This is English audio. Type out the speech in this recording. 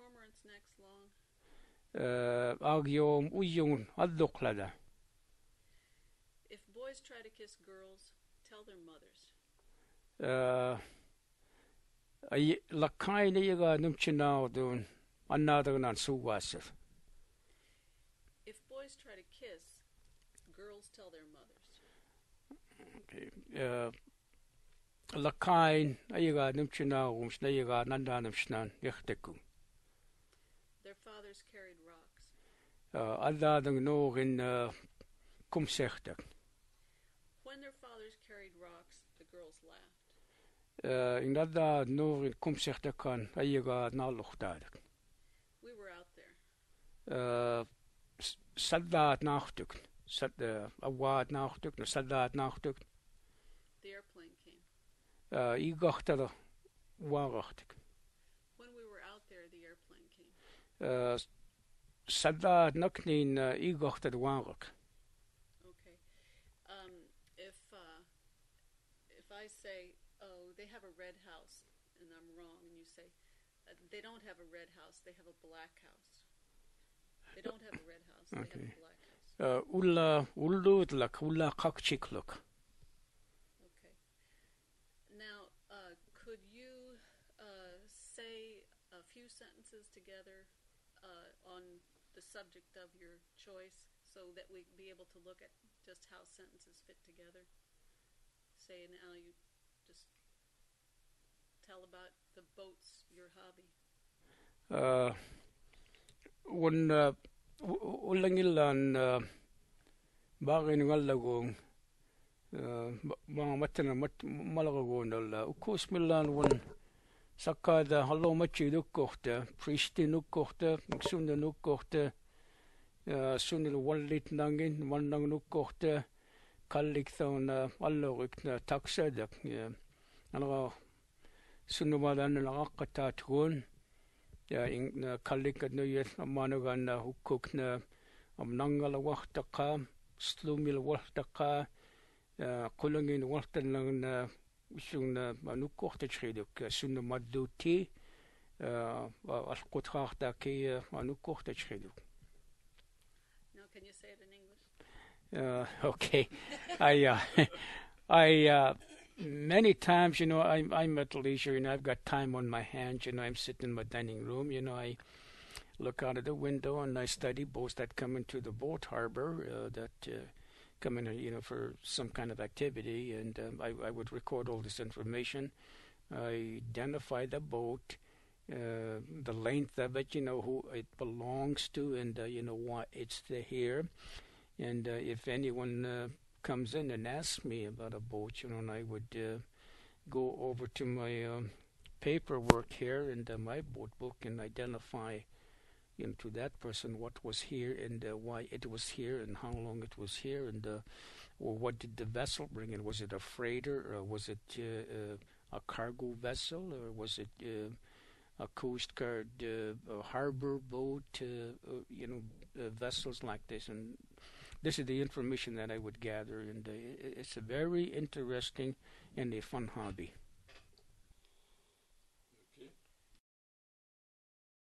cormorant's neck's long? Agyon uyun adduklada. If boys try to kiss girls, tell their mothers. Lakainiga numchinaudun anadagan suwasir. If boys try to kiss, girls tell their mothers. Okay. Lakain aiga numchinaum shnaiga nandanam shnan yachtekum. Their fathers carried rocks. Andadan nog in kumsechtek. When their fathers carried rocks, the girls laughed. In that no kumsechtakan aiga naluchtadak. We were out there. Soldat nachtuk. Awad nachtuk, no soldat nachtuk. The airplane came. Igachtada warachtik. When we were out there, the airplane came. Soldat naknin igachtada warak. Okay. If I say, oh, they have a red house, and I'm wrong, and you say, they don't have a red house, they have a black house. They don't have a red house, they okay. have a black house. Ulla ulludlak, ulla kakchikluk. Okay. Now, could you say a few sentences together on the subject of your choice so that we'd be able to look at just how sentences fit together? Say now you just tell about the boats, your hobby. When Ulangilan Barin Wallagung Matana Malagondal, Ukos Milan, one Sakada, Hallo Machi Nukorte, Priesti Nukorte, Sunda Nukorte, Sundal one lit Nangin, one Nang Nukorte, Kalikthon, Allorik, Taxed, and Sundumadan and Rakatat Run. Ja in kallikat nöjet manugan hukukna amnangala wahtaka slumil wahtaka kulungin wahtanang sunna manukorte chreduk sunna madduti alqutraqta ke manukorte chreduk. Now can you say it in English? Okay. I many times, you know, I'm at leisure, you know, I've got time on my hands, you know, I'm sitting in my dining room, you know, I look out of the window and I study boats that come into the boat harbor that come in, you know, for some kind of activity, and I would record all this information. I identify the boat, the length of it, you know, who it belongs to, and, you know, why it's here, and if anyone comes in and asks me about a boat, you know, and I would go over to my paperwork here and my boat book and identify, you know, to that person what was here and why it was here and how long it was here and or what did the vessel bring in. Was it a freighter or was it a cargo vessel or was it a Coast Guard a harbor boat, you know, vessels like this. And this is the information that I would gather, and it's a very interesting and a fun hobby.